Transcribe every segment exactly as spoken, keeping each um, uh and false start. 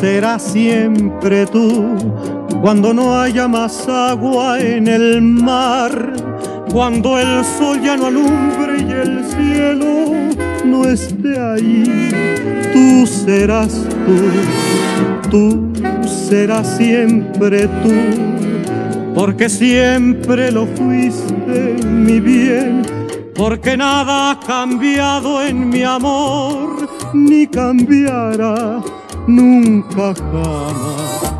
serás siempre tú, cuando no haya más agua en el mar, cuando el sol ya no alumbre y el cielo no esté ahí. Tú serás tú, tú serás siempre tú, porque siempre lo fuiste, mi bien, porque nada ha cambiado en mi amor, ni cambiará nunca jamás.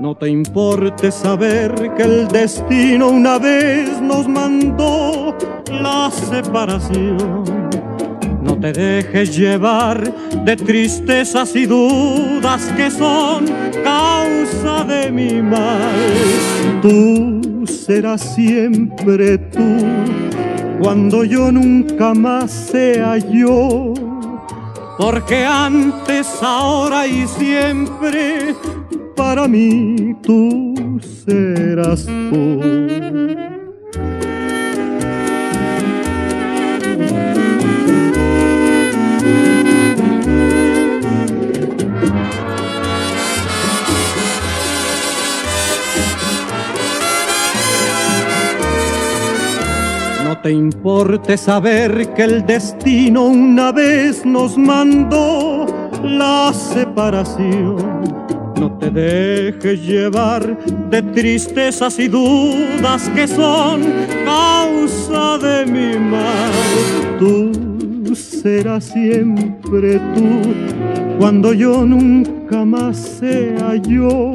No te importe saber que el destino una vez nos mandó la separación. No te dejes llevar de tristezas y dudas que son causa de mi mal. Tú serás siempre tú, cuando yo nunca más sea yo, porque antes, ahora y siempre, para mí tú serás tú. No te importe saber que el destino una vez nos mandó la separación. No te dejes llevar de tristezas y dudas que son causa de mi mal. Tú serás siempre tú, cuando yo nunca más sea yo,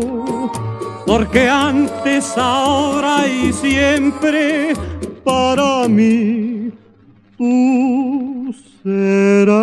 porque antes, ahora y siempre, para mí tú serás.